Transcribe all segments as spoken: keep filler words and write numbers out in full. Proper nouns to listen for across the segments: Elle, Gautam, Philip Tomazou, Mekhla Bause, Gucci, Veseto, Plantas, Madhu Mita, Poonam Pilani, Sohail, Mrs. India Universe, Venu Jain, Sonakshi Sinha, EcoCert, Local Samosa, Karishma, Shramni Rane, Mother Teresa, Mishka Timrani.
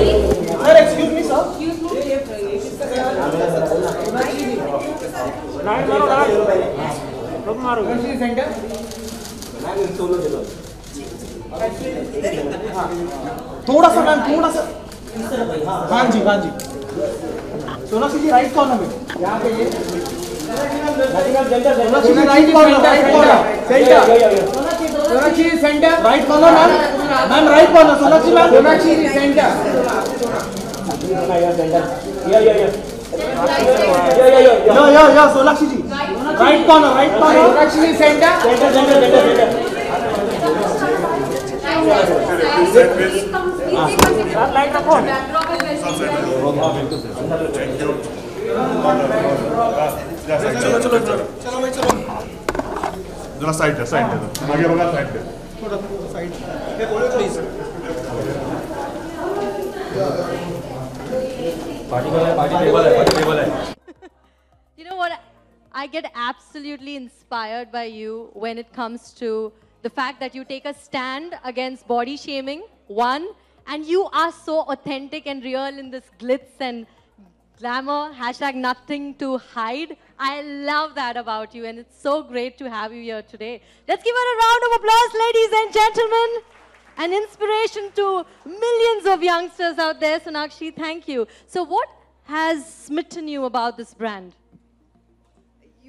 Sir, excuse me, sir. Excuse me. Right, maro, right. Look, maro. Country center. थोड़ा सा ma'am, थोड़ा सा. हाँ जी, हाँ जी. सोनाक्षी जी राइट कॉर्नर में. यहाँ पे ये. Sonakshi ji right corner, right corner. Centre. Sonakshi centre right corner ma'am ma'am right corner Sonakshi ma'am Sonakshi centre या या या या या या Sonakshi ji right corner right corner Sonakshi centre centre centre centre light up on चलो चलो चलो भाई चलो जरा साइड है साइड है आगे बगा साइड है थोड़ा साइड ये बोलो प्लीज पार्टी वाला पार्टी टेबल है पार्टी टेबल है you know what I get absolutely inspired by you when it comes to the fact that you take a stand against body shaming one and you are so authentic and real in this glitz and Glamour, hashtag nothing to hide. I love that about you and it's so great to have you here today. Let's give her a round of applause, ladies and gentlemen. An inspiration to millions of youngsters out there. Sonakshi, thank you. So what has smitten you about this brand?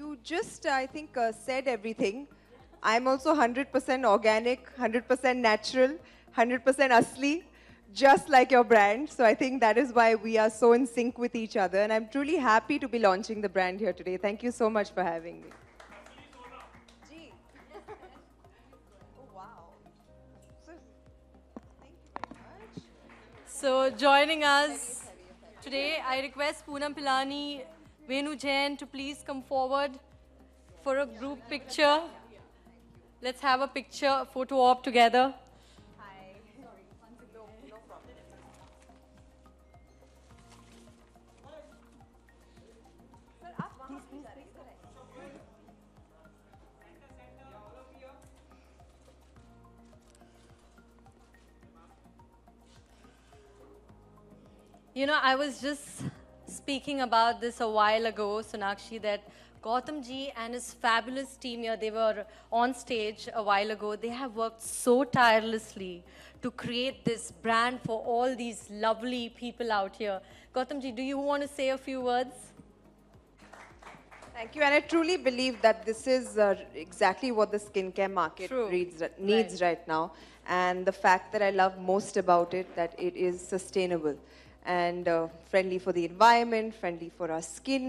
You just, I think, uh, said everything. I'm also one hundred percent organic, one hundred percent natural, one hundred percent asli. Just like your brand. So I think that is why we are so in sync with each other. And I'm truly happy to be launching the brand here today. Thank you so much for having me. Gee. Oh, wow. So, thank you very much. So joining us today, I request Poonam Pilani, Venu Jain to please come forward for a group picture. Let's have a picture, a photo op together. You know, I was just speaking about this a while ago, Sonakshi, that Gautam ji and his fabulous team here, they were on stage a while ago. They have worked so tirelessly to create this brand for all these lovely people out here. Gautam ji, do you want to say a few words? Thank you. And I truly believe that this is uh, exactly what the skincare market needs, needs right. right now. And the fact that I love most about it, that it is sustainable. And uh, friendly for the environment, friendly for our skin,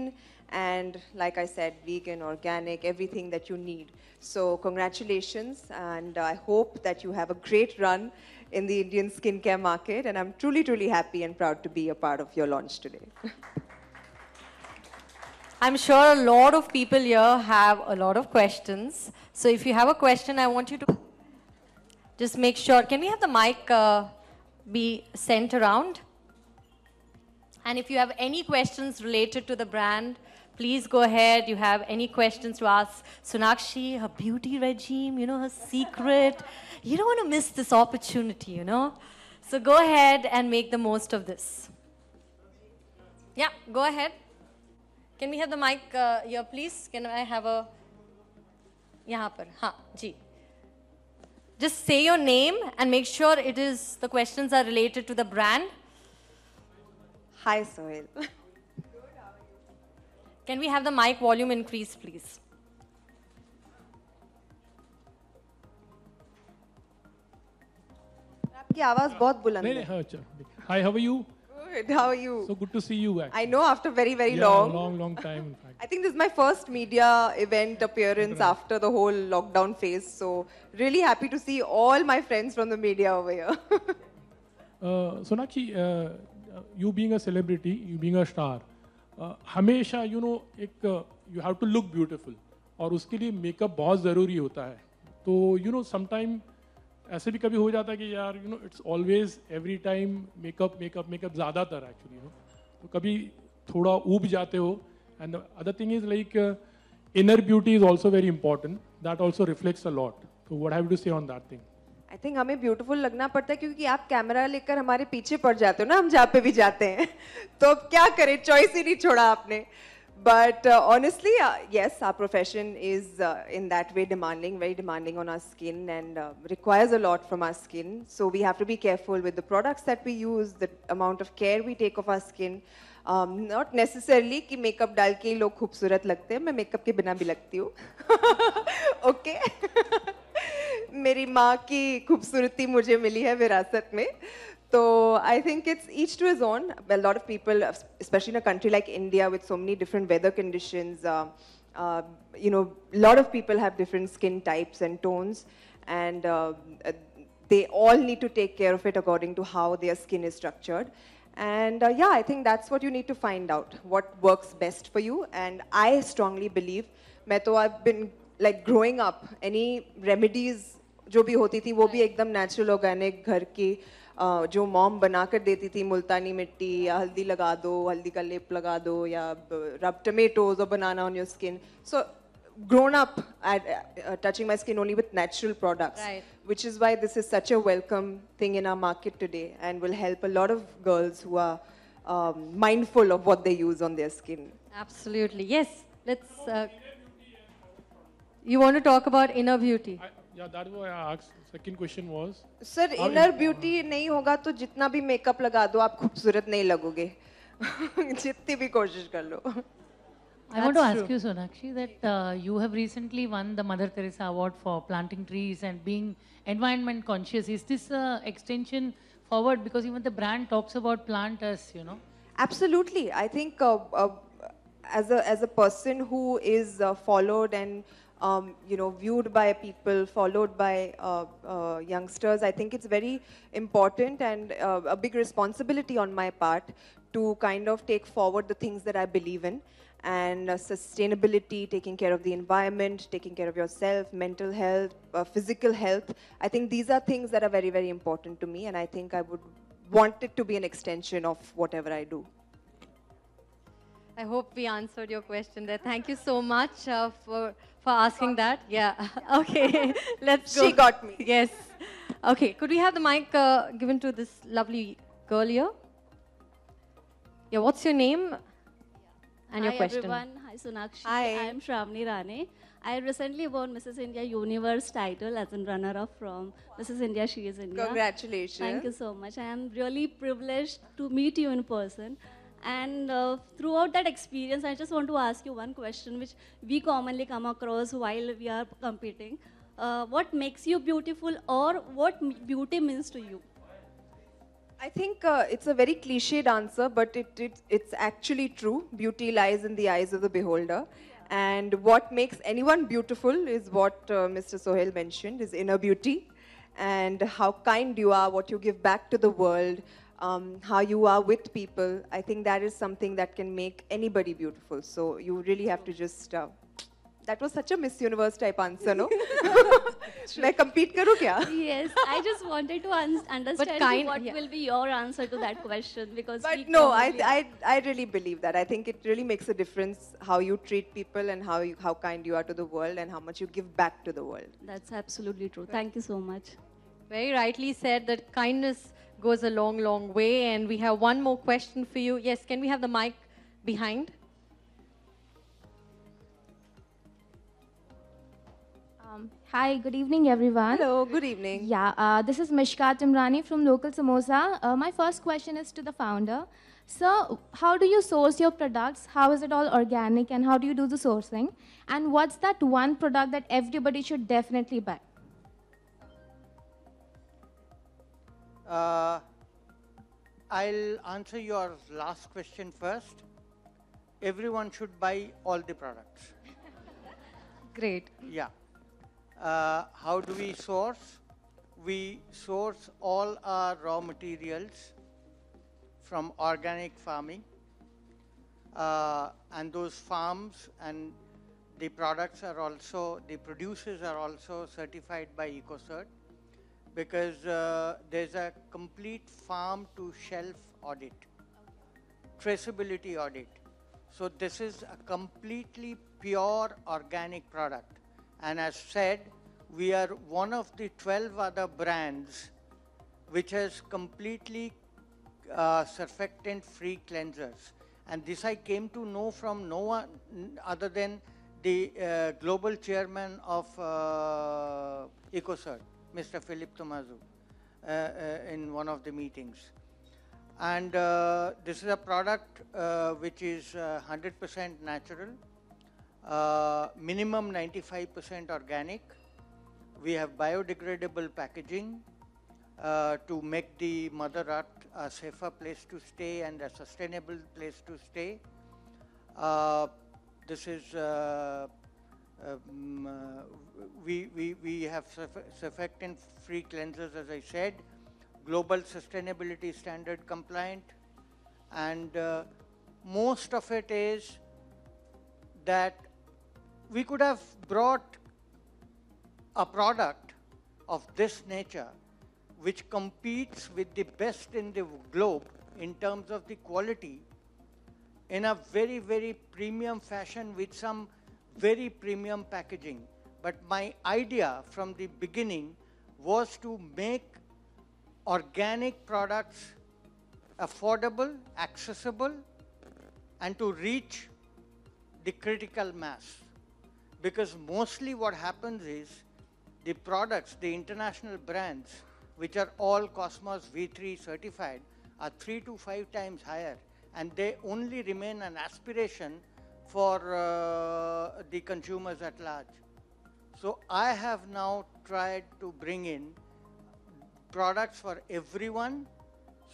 and like I said, vegan, organic, everything that you need. So congratulations, and I hope that you have a great run in the Indian skincare market, and I'm truly, truly happy and proud to be a part of your launch today. I'm sure a lot of people here have a lot of questions. So if you have a question, I want you to just make sure, can we have the mic uh, be sent around? And if you have any questions related to the brand, please go ahead. You have any questions to ask Sonakshi, her beauty regime, you know, her secret. You don't want to miss this opportunity, you know. So go ahead and make the most of this. Yeah, go ahead. Can we have the mic uh, here, please? Can I have a... Yahan par, ha, ji. Just say your name and make sure it is, the questions are related to the brand. Hi, Sohail. Good, how are you? Can we have the mic volume increase, please? Hi, how are you? Good, how are you? So good to see you, actually. I know, after very, very yeah, long. long, long time, in fact. I think this is my first media event appearance Internet. after the whole lockdown phase. So, really happy to see all my friends from the media over here. uh, Sonakshi, uh, you being a celebrity, you being a star, uh, हमेशा you know एक uh, you have to look beautiful और उसके लिए makeup बहुत ज़रूरी होता है. तो you know sometime ऐसे भी कभी हो जाता है कि यार you know it's always every time makeup makeup makeup ज़्यादातर actually you know तो कभी थोड़ा ऊब जाते हो. And the other thing is like uh, inner beauty is also very important. That also reflects a lot. So what have you to say on that thing? I think हमें beautiful लगना पड़ता है क्योंकि आप कैमरा लेकर हमारे पीछे पड़ जाते हो ना, हम जहाँ पे भी जाते हैं तो क्या करें, choice ही नहीं छोड़ा आपने. But uh, honestly, uh, yes, our profession is uh, in that way demanding, very demanding on our skin and uh, requires a lot from our skin. So we have to be careful with the products that we use, the amount of care we take of our skin. Um, not necessarily कि makeup डाल के लोग खूबसूरत लगते हैं, मैं makeup के बिना भी लगती हूँ. Okay. मेरी माँ की खूबसूरती मुझे मिली है विरासत में. So I think it's each to his own. A lot of people, especially in a country like India with so many different weather conditions, uh, uh, you know, a lot of people have different skin types and tones, and uh, they all need to take care of it according to how their skin is structured. And uh, yeah, I think that's what you need to find out, what works best for you. And I strongly believe, Meto, I've been like growing up, any remedies, जो भी होती थी, वो भी एकदम natural, organic, घर की जो मॉम बनाकर देती थी, मुल्तानी मिट्टी या हल्दी लगा दो, हल्दी का लेप लगा दो या rub tomatoes or banana on your skin. So grown up at uh, touching my skin only with natural products, right, which is why this is such a welcome thing in our market today and will help a lot of girls who are um, mindful of what they use on their skin. Absolutely, yes. Let's. Uh, you want to talk about inner beauty? I Yeah, that was what I asked. Second question was. Sir, inner beauty नहीं होगा तो जितना भी makeup लगा दो आप खूबसूरत नहीं लगोगे. जितनी भी कोशिश कर लो. I want to ask you, Sonakshi, that uh, you have recently won the Mother Teresa Award for planting trees and being environment conscious. Is this an extension forward? Because even the brand talks about Plantas, you know. Absolutely. I think uh, uh, as a as a person who is uh, followed and Um, you know, viewed by people, followed by uh, uh, youngsters. I think it's very important and uh, a big responsibility on my part to kind of take forward the things that I believe in, and uh, sustainability, taking care of the environment, taking care of yourself, mental health, uh, physical health. I think these are things that are very, very important to me, and I think I would want it to be an extension of whatever I do. I hope we answered your question there. Thank you so much uh, for, for asking that. Yeah. Okay. Let's go. She got me. Yes. Okay. Could we have the mic uh, given to this lovely girl here? Yeah. What's your name and your question? Hi, everyone. Hi, Sonakshi. Hi. I'm Shramni Rane. I recently won Missus India Universe title as a runner-up from Missus India. She is India. Congratulations. Thank you so much. I am really privileged to meet you in person. And uh, throughout that experience, I just want to ask you one question which we commonly come across while we are competing. Uh, what makes you beautiful, or what beauty means to you? I think uh, it's a very cliched answer, but it, it, it's actually true. Beauty lies in the eyes of the beholder. And what makes anyone beautiful is what uh, Mister Sohail mentioned, is inner beauty. And how kind you are, what you give back to the world. Um, how you are with people, I think that is something that can make anybody beautiful. So you really have to just, uh, that was such a Miss Universe type answer, no? Should I compete karu kya? Yes, I just wanted to un understand kind, what yeah. will be your answer to that question. Because but no, I, I, I really believe that. I think it really makes a difference how you treat people and how, you, how kind you are to the world and how much you give back to the world. That's absolutely true. Thank you so much. Very rightly said that kindness goes a long, long way, and we have one more question for you. Yes, can we have the mic behind? Um, hi, good evening, everyone. Hello, good evening. Yeah, uh, this is Mishka Timrani from Local Samosa. Uh, my first question is to the founder. Sir, how do you source your products? How is it all organic, and how do you do the sourcing? And what's that one product that everybody should definitely buy? Uh, I'll answer your last question first. Everyone should buy all the products. Great. Yeah. Uh, how do we source? We source all our raw materials from organic farming. Uh, and those farms and the products are also, the producers are also certified by EcoCert. Because uh, there's a complete farm-to-shelf audit, traceability audit. So this is a completely pure organic product. And as said, we are one of the twelve other brands which has completely uh, surfactant-free cleansers. And this I came to know from no one other than the uh, global chairman of uh, EcoCert, Mister Philip Tomazou, uh, uh, in one of the meetings. And uh, this is a product uh, which is uh, one hundred percent natural, uh, minimum ninety-five percent organic. We have biodegradable packaging uh, to make the Mother Earth a safer place to stay and a sustainable place to stay. Uh, This is, uh, um, uh, we, we, we have surfactant-free cleansers, as I said, global sustainability standard compliant, and uh, most of it is that we could have brought a product of this nature which competes with the best in the globe in terms of the quality in a very, very premium fashion with some very premium packaging. But my idea from the beginning was to make organic products affordable, accessible, and to reach the critical mass. Because mostly what happens is the products, the international brands, which are all Cosmos V three certified, are three to five times higher. And they only remain an aspiration for uh, the consumers at large. So I have now tried to bring in products for everyone.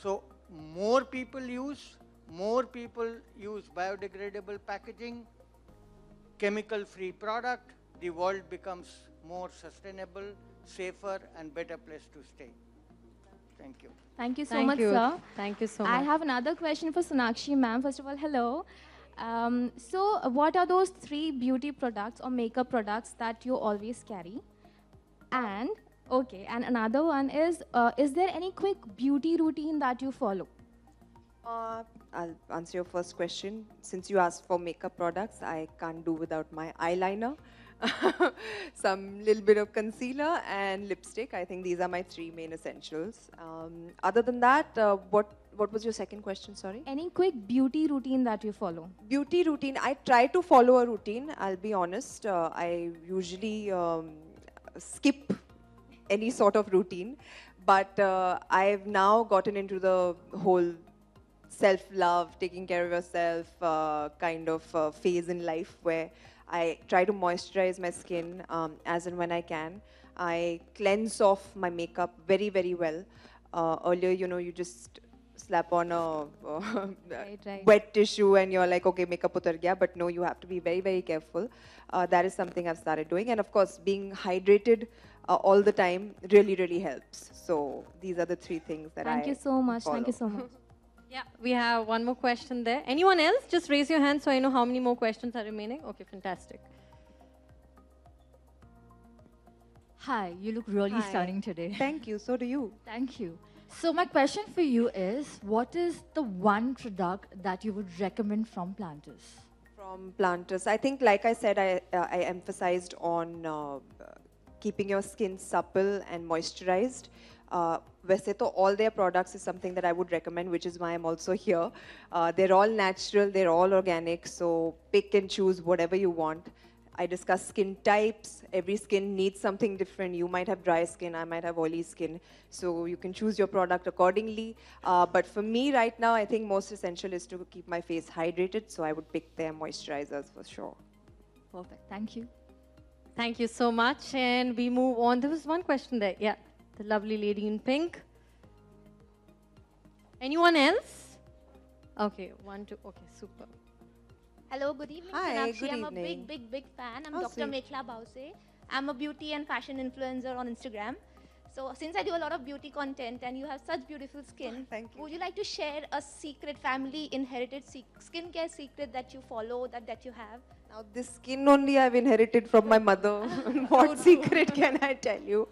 So more people use, more people use biodegradable packaging, chemical-free product, the world becomes more sustainable, safer, and better place to stay. Thank you. Thank you so Thank much, you. sir. Thank you so much. I have another question for Sonakshi, ma'am. First of all, hello. Um, so, what are those three beauty products or makeup products that you always carry? And, okay, and another one is, uh, is there any quick beauty routine that you follow? Uh, I'll answer your first question. Since you asked for makeup products, I can't do without my eyeliner. Some little bit of concealer and lipstick. I think these are my three main essentials. Um, other than that, uh, what what was your second question? Sorry. Any quick beauty routine that you follow? Beauty routine. I try to follow a routine. I'll be honest. Uh, I usually um, skip any sort of routine, but uh, I've now gotten into the whole self-love, taking care of yourself uh, kind of uh, phase in life where I try to moisturize my skin um, as and when I can. I cleanse off my makeup very, very well. Uh, earlier, you know, you just slap on a uh, right, right. wet tissue and you're like, okay, makeup utar gaya. But no, you have to be very, very careful. Uh, that is something I've started doing. And of course, being hydrated uh, all the time really, really helps. So these are the three things that Thank I Thank you so much. Follow. Thank you so much. Yeah, we have one more question there. Anyone else? Just raise your hand so I know how many more questions are remaining. Okay, fantastic. Hi, you look really Hi. stunning today. Thank you, so do you. Thank you. So my question for you is, what is the one product that you would recommend from Plantas? From Plantas, I think like I said, I, uh, I emphasized on uh, keeping your skin supple and moisturized. Uh, Veseto, all their products is something that I would recommend, which is why I'm also here. Uh, they're all natural, they're all organic, so pick and choose whatever you want. I discuss skin types. Every skin needs something different. You might have dry skin, I might have oily skin. So you can choose your product accordingly. Uh, but for me right now, I think most essential is to keep my face hydrated, so I would pick their moisturizers for sure. Perfect, thank you. Thank you so much, and we move on. There was one question there, yeah. The lovely lady in pink. Anyone else? Okay, one, two, okay, super. Hello, good evening. Hi, Sonakshi. Good I'm evening. a big, big, big fan. I'm oh, Doctor Sweet. Mekhla Bause. I'm a beauty and fashion influencer on Instagram. So since I do a lot of beauty content and you have such beautiful skin, oh, thank you. Would you like to share a secret, family inherited se skincare secret that you follow, that, that you have? Now this skin only I've inherited from my mother. What secret can I tell you?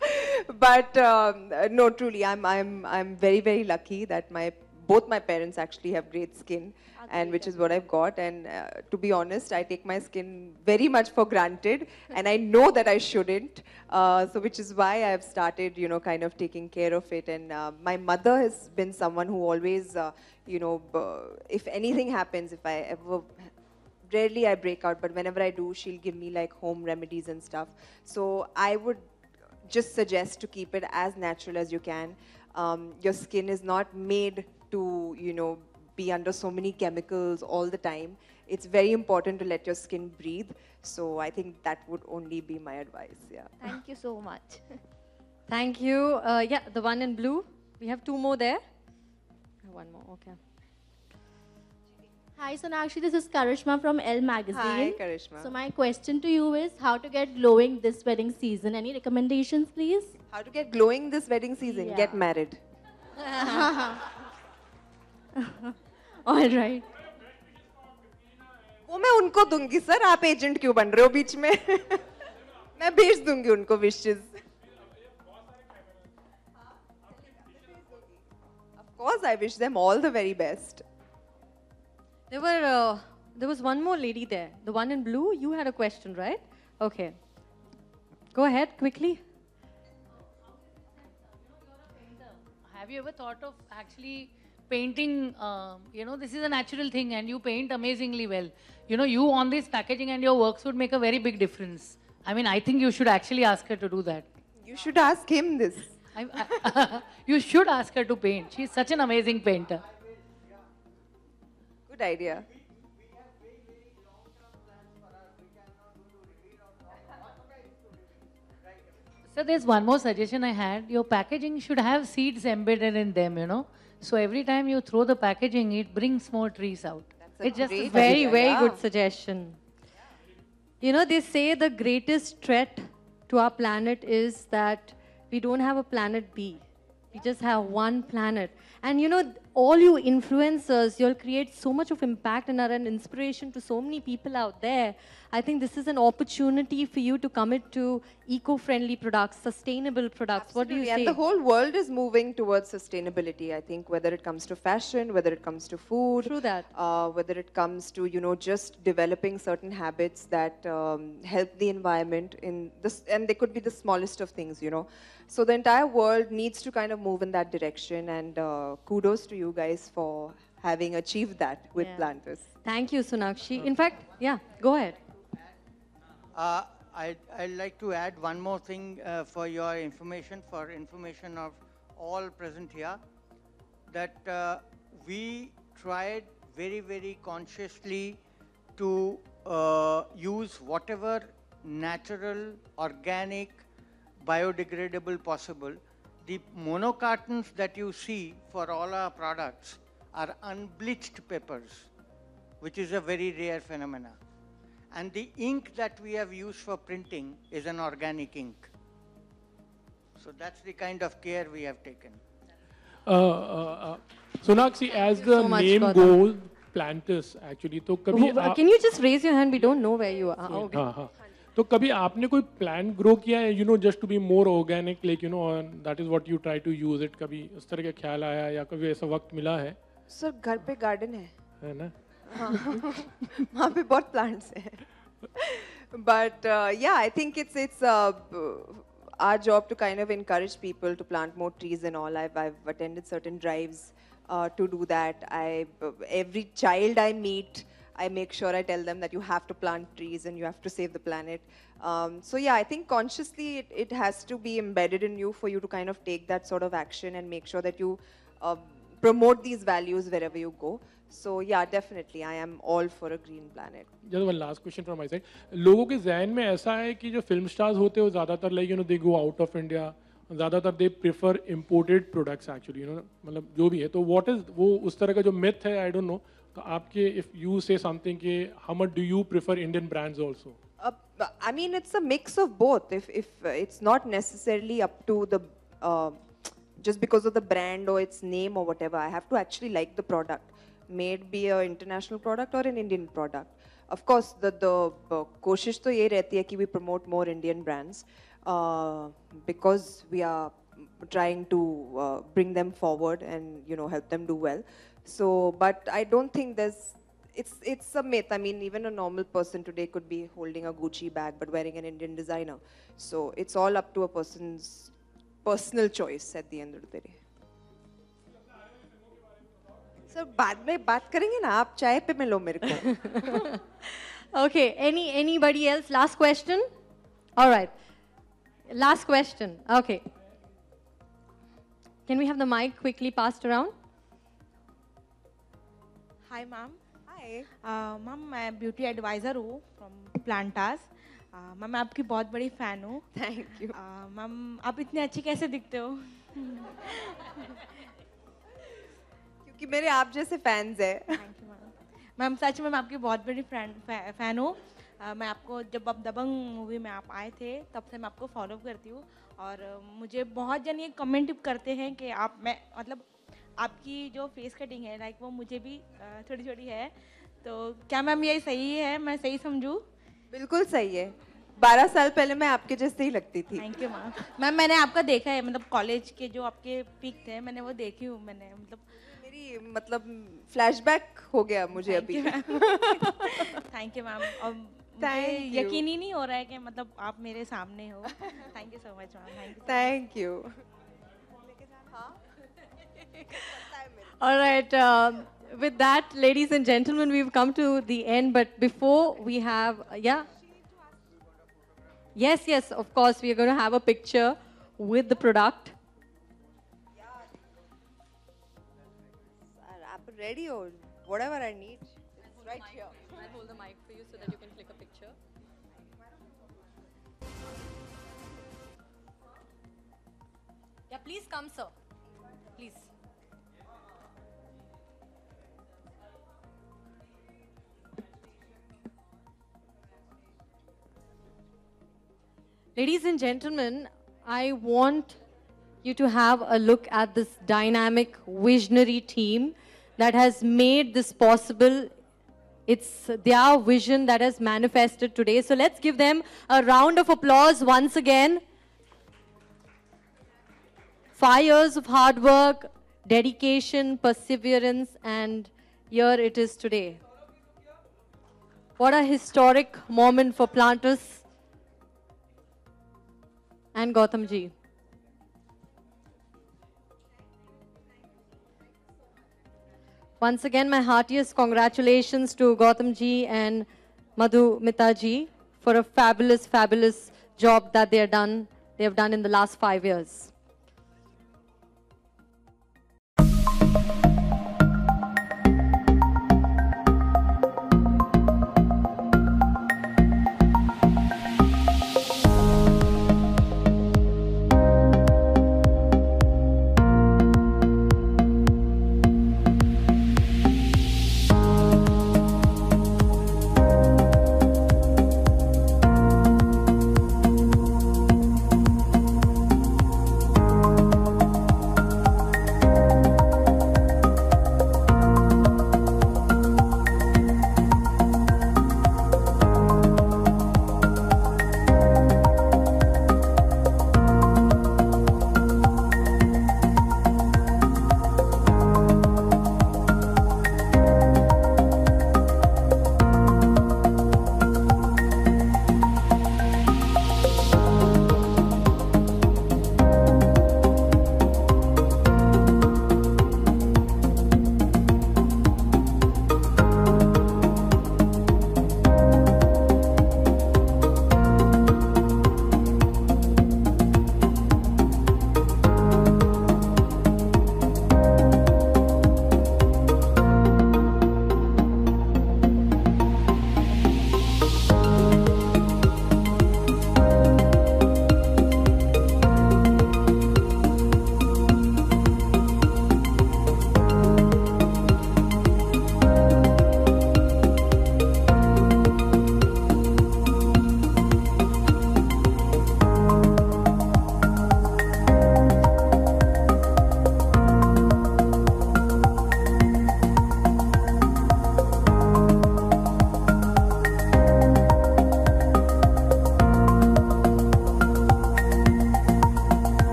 But um, no, truly, I'm I'm I'm very very lucky that my both my parents actually have great skin, and which is what I've got. And uh, to be honest, I take my skin very much for granted, and I know that I shouldn't. Uh, so which is why I've started, you know, kind of taking care of it. And uh, my mother has been someone who always, uh, you know, if anything happens, if I ever... Rarely I break out, but whenever I do, she'll give me like home remedies and stuff. So I would just suggest to keep it as natural as you can. Um, your skin is not made to, you know, be under so many chemicals all the time. It's very important to let your skin breathe. So I think that would only be my advice. Yeah. Thank you so much. Thank you. Uh, yeah, the one in blue. We have two more there. One more. Okay. Hi Sonakshi, this is Karishma from Elle magazine. Hi Karishma. So my question to you is how to get glowing this wedding season. Any recommendations please? How to get glowing this wedding season? Yeah. Get married. Alright. वो मैं उनको दूंगी sir आप agent क्यों बन रहे हो बीच में मैं भेज दूंगी उनको wishes. Of course I wish them all the very best. There were, uh, there was one more lady there. The one in blue, you had a question, right? Okay. Go ahead, quickly. Have you ever thought of actually painting, um, you know, this is a natural thing and you paint amazingly well. You know, you on this packaging and your works would make a very big difference. I mean, I think you should actually ask her to do that. You should ask him this. I, I, you should ask her to paint. She's such an amazing painter. Idea. So there's one more suggestion I had. Your packaging should have seeds embedded in them, you know. So every time you throw the packaging, it brings more trees out. It's just a very, idea. very good suggestion. You know, they say the greatest threat to our planet is that we don't have a planet B. We just have one planet. And you know, all you influencers, you'll create so much of impact and are an inspiration to so many people out there. I think this is an opportunity for you to commit to eco-friendly products, sustainable products. Absolutely. What do you and say? And the whole world is moving towards sustainability, I think, whether it comes to fashion, whether it comes to food. True that. Uh, whether it comes to, you know, just developing certain habits that um, help the environment in this, and they could be the smallest of things, you know. So the entire world needs to kind of move in that direction, and uh, kudos to you guys for having achieved that with yeah. Plantas. Thank you, Sonakshi. In fact, yeah, go ahead. Uh, I'd, I'd like to add one more thing uh, for your information, for information of all present here, that uh, we tried very, very consciously to uh, use whatever natural, organic, biodegradable possible. The mono cartons that you see for all our products are unbleached peppers, which is a very rare phenomena. And the ink that we have used for printing is an organic ink. So that's the kind of care we have taken. Uh, uh, uh. Sonakshi, as the so name much, goes, Plantas actually. So, oh, can you just raise your hand? We don't know where you are. So, okay. uh-huh. So, kabhi aapne koi plant grow kiya hai, you know, just to be more organic, like, you know, and that is what you try to use it. Kabhi us tarah ka khayal aaya hai, ya kabhi aisa waqt mila hai? Sir, ghar pe garden hai. Hai na? वहाँ पे बहुत plants हैं, but uh, yeah, I think it's it's uh, our job to kind of encourage people to plant more trees and all. I've I've attended certain drives uh, to do that. I every child I meet, I make sure I tell them that you have to plant trees and you have to save the planet. Um, so yeah, I think consciously it it has to be embedded in you for you to kind of take that sort of action and make sure that you uh, promote these values wherever you go. So yeah, definitely, I am all for a green planet. Just one last question from my side. लोगों के ज़हन में ऐसा है कि जो film stars होते हैं वो ज़्यादातर like you know they go out of India, ज़्यादातर they prefer imported products actually, you know, मतलब जो भी है. तो what is वो उस तरह का जो myth है, I don't know. आपके if you say something कि how much do you prefer Indian brands also? I mean it's a mix of both. If if it's not necessarily up to the just because of the brand or its name or whatever, I have to actually like the product. May it be an international product or an Indian product. Of course, the the koshish to ye rehti hai ki we promote more Indian brands uh, because we are trying to uh, bring them forward and, you know, help them do well. So, but I don't think there's, it's, it's a myth. I mean, even a normal person today could be holding a Gucci bag but wearing an Indian designer. So it's all up to a person's personal choice at the end of the day. So, baad mein baat karenge na, aap chai pe milo mere ko. Okay, any, anybody else? Last question? All right. Last question. Okay. Can we have the mic quickly passed around? Hi, ma'am. Hi. Uh, ma'am, I am a beauty advisor who, from Plantas. Uh, ma'am, I am a very big fan. Ho. Thank you. Uh, ma'am, how do you look so good? Because मेरे आप जैसे fans हैं। Thank you, ma'am. Ma'am सच में मैं आपकी बहुत बड़ी fan हूँ। मैं आपको जब आप दबंग मूवी में आप आए थे तब से मैं आपको फॉलो करती हूँ और मुझे बहुत जन ये कमेंट करते हैं कि आप मैं मतलब आपकी जो फेस कटिंग है लाइक वो मुझे भी थोड़ी थोड़ी है तो क्या मैम ये सही है मैं सही समझूँ? बिल्कुल सही है। बारह साल पहले मैं आपके जैसे ही लगती थी। Thank you ma'am. मैम मैंने आपका देखा है मतलब कॉलेज के जो आपके पिक थे मैंने वो देखी हूँ मैंने मतलब मेरी मतलब फ्लैशबैक हो गया मुझे अभी। Thank you ma'am. अब यकीन ही नहीं हो रहा है कि मतलब आप मेरे सामने हो। Thank you so much ma'am. Thank you. All right. Um, with that, ladies and gentlemen, we've come to the end. But before we have, yeah. Yes, yes, of course. We are going to have a picture with the product. Ready or whatever I need. It's right here. I'll hold the mic for you so that you can click a picture. Yeah, please come, sir. Please. Ladies and gentlemen, I want you to have a look at this dynamic visionary team that has made this possible. It's their vision that has manifested today. So let's give them a round of applause once again. Five years of hard work, dedication, perseverance, and here it is today. What a historic moment for Plantas and Gautam ji. Once again, my heartiest congratulations to Gautam ji and Madhu Mita ji for a fabulous, fabulous job that they have done, they have done in the last five years.